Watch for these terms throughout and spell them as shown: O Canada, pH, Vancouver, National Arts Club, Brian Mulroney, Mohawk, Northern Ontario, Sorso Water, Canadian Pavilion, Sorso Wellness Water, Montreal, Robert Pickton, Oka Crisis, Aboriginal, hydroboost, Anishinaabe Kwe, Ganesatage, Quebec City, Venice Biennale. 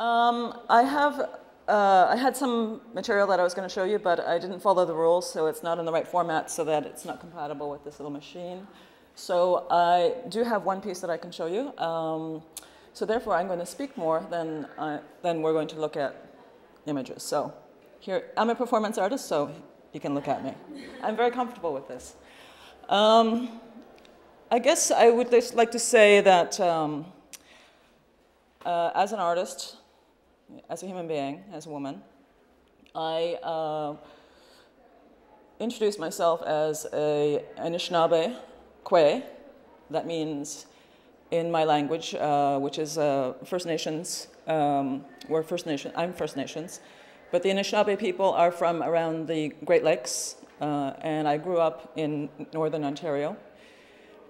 I had some material that I was going to show you, but I didn't follow the rules, so it's not in the right format so that it's not compatible with this little machine. So I do have one piece that I can show you. So therefore, I'm going to speak more than we're going to look at images. So here, I'm a performance artist, so you can look at me. I'm very comfortable with this. I guess I would just like to say that as an artist, as a human being, as a woman, I introduced myself as a Anishinaabe Kwe. That means, in my language, which is First Nations, we're First Nation. I'm First Nations, but the Anishinaabe people are from around the Great Lakes, and I grew up in Northern Ontario.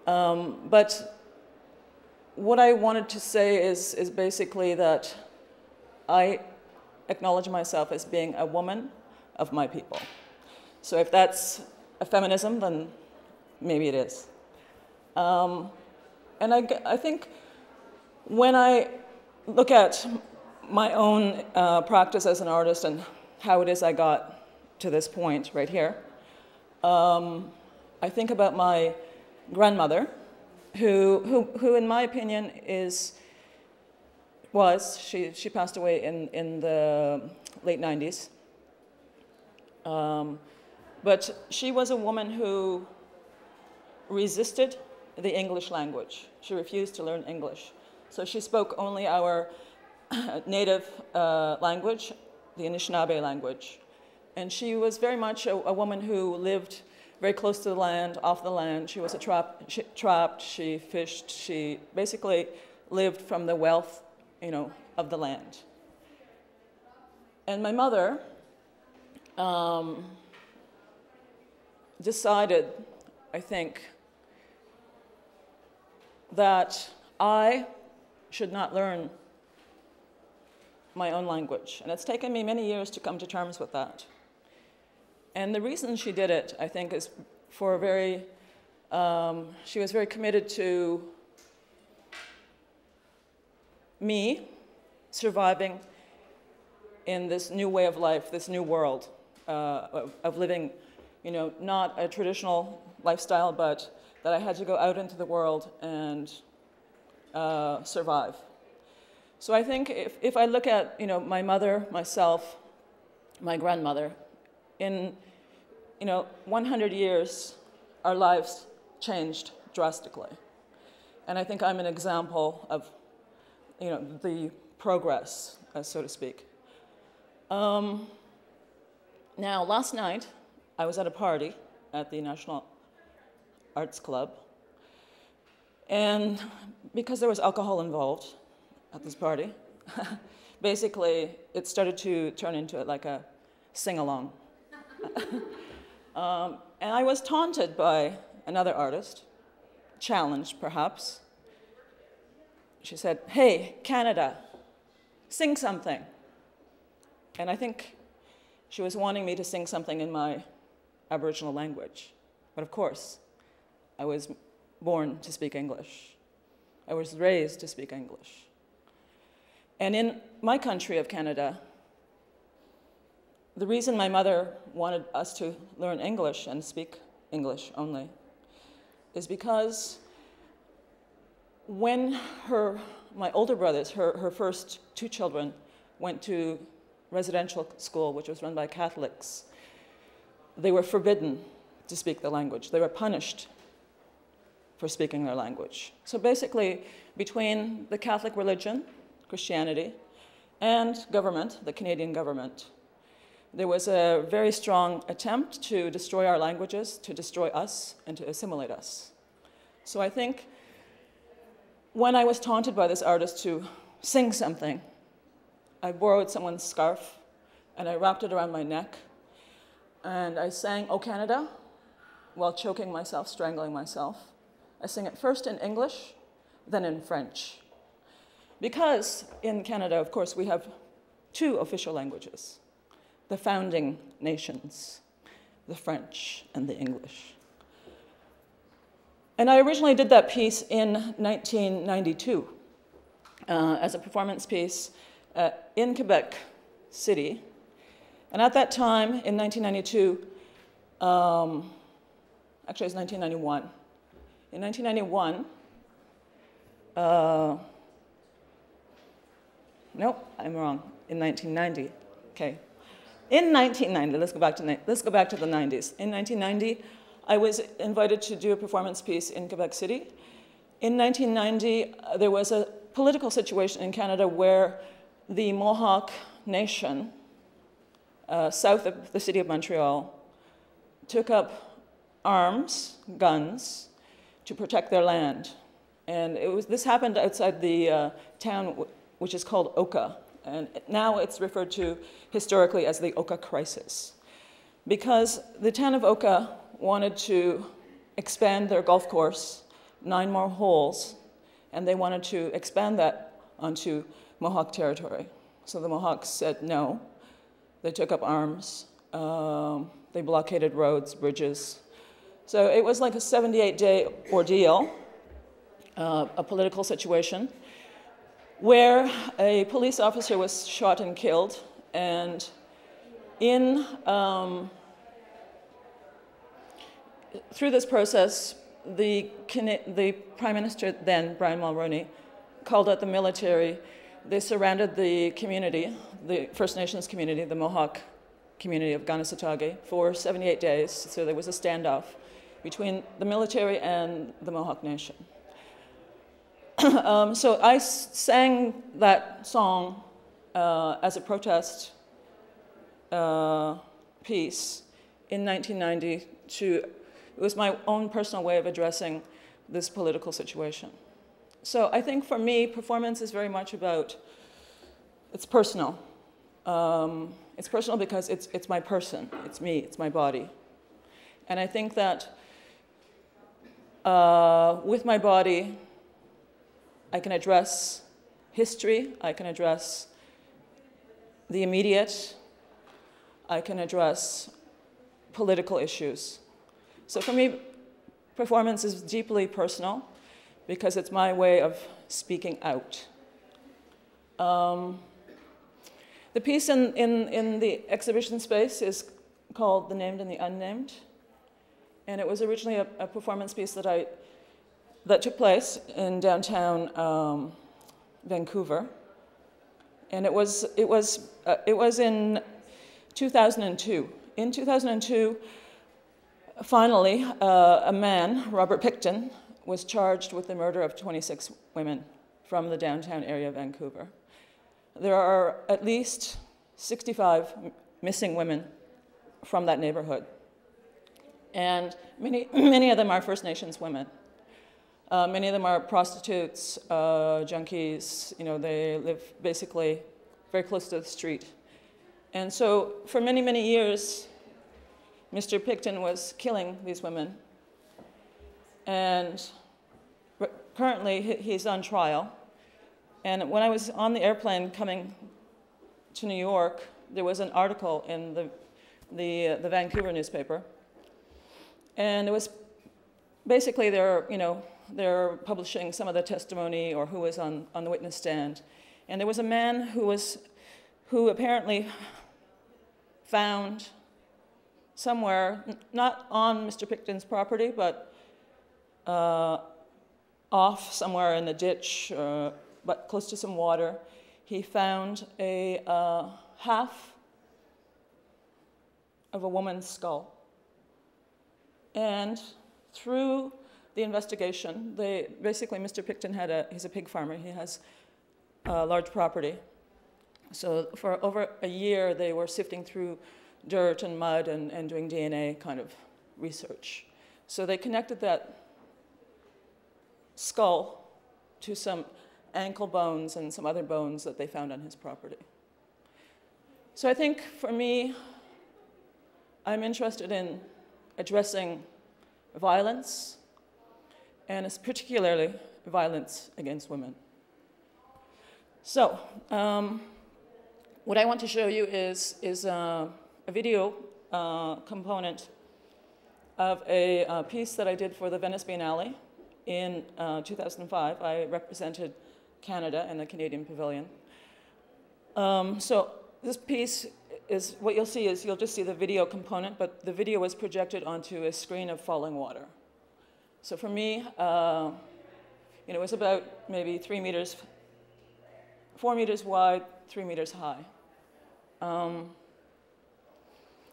But what I wanted to say is basically that I acknowledge myself as being a woman of my people. So if that's a feminism, then maybe it is. And I think when I look at my own practice as an artist and how it is I got to this point right here, I think about my grandmother, who in my opinion she passed away in the late 90s. But she was a woman who resisted the English language. She refused to learn English. So she spoke only our native language, the Anishinaabe language. And she was very much a woman who lived very close to the land, off the land. She was trapped, she fished, she basically lived from the wealth of the land. And my mother decided, I think, that I should not learn my own language. And it's taken me many years to come to terms with that. And the reason she did it, I think, is for a very, she was very committed to me surviving in this new way of life, this new world of living, not a traditional lifestyle, but that I had to go out into the world and survive. So I think if I look at my mother, myself, my grandmother, in 100 years, our lives changed drastically. And I think I'm an example of the progress, so to speak. Now, last night, I was at a party at the National Arts Club. And because there was alcohol involved at this party, basically, it started to turn into like a sing-along. And I was taunted by another artist, challenged perhaps. She said, "Hey, Canada, sing something." And I think she was wanting me to sing something in my Aboriginal language. But of course, I was born to speak English. I was raised to speak English. And in my country of Canada, the reason my mother wanted us to learn English and speak English only is because when my older brothers, her first two children, went to residential school, which was run by Catholics, they were forbidden to speak the language. They were punished for speaking their language. So basically, between the Catholic religion, Christianity, and government, the Canadian government, there was a very strong attempt to destroy our languages, to destroy us, and to assimilate us. So I think when I was taunted by this artist to sing something, I borrowed someone's scarf and I wrapped it around my neck and I sang "O Canada" while choking myself, strangling myself. I sang it first in English, then in French. Because in Canada, of course, we have two official languages, the founding nations, the French and the English. And I originally did that piece in 1992 as a performance piece in Quebec City. And at that time, in 1992, actually it's 1991. In 1991, nope, I'm wrong, in 1990, okay. In 1990, let's go back to the 90s. In 1990, I was invited to do a performance piece in Quebec City. In 1990, there was a political situation in Canada where the Mohawk Nation, south of the city of Montreal, took up arms, guns, to protect their land. And it was, this happened outside the town, which is called Oka. And now it's referred to historically as the Oka Crisis, because the town of Oka wanted to expand their golf course, 9 more holes, and they wanted to expand that onto Mohawk territory. So the Mohawks said no. They took up arms. They blockaded roads, bridges. So it was like a 78-day ordeal, a political situation, where a police officer was shot and killed. And through this process, the Prime Minister then, Brian Mulroney, called out the military. They surrounded the community, the First Nations community, the Mohawk community of Ganesatage, for 78 days. So there was a standoff between the military and the Mohawk Nation. So I sang that song as a protest piece in 1990 to, it was my own personal way of addressing this political situation. So I think for me, performance is very much about, it's personal. It's personal because it's my person, it's me, it's my body. And I think that with my body, I can address history, I can address the immediate, I can address political issues. So for me, performance is deeply personal because it's my way of speaking out. The piece in the exhibition space is called The Named and the Unnamed. And it was originally a performance piece that that took place in downtown Vancouver, and it was in 2002. In 2002, finally, a man, Robert Pickton, was charged with the murder of 26 women from the downtown area of Vancouver. There are at least 65 missing women from that neighborhood, and many of them are First Nations women. Many of them are prostitutes, junkies. You know, they live basically very close to the street. And so for many, many years, Mr. Pickton was killing these women. And currently, he's on trial. And when I was on the airplane coming to New York, there was an article in the Vancouver newspaper. And it was basically they're publishing some of the testimony or who was on the witness stand. And there was a man who apparently found somewhere, not on Mr. Pickton's property, but off somewhere in a ditch, but close to some water, he found a half of a woman's skull. And through the investigation, basically Mr. Pickton he's a pig farmer, he has a large property. So for over a year, they were sifting through dirt and mud and doing DNA kind of research. So they connected that skull to some ankle bones and some other bones that they found on his property. So I think for me, I'm interested in addressing violence, and it's particularly violence against women. So what I want to show you is a video component of a piece that I did for the Venice Biennale in 2005. I represented Canada in the Canadian Pavilion. So this piece is, what you'll see is, you'll just see the video component, but the video was projected onto a screen of falling water. So for me, you know, it was about maybe 3 meters, 4 meters wide, 3 meters high.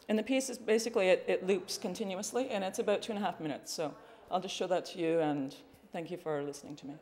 And the piece is basically, it loops continuously, and it's about 2.5 minutes. So I'll just show that to you, and thank you for listening to me.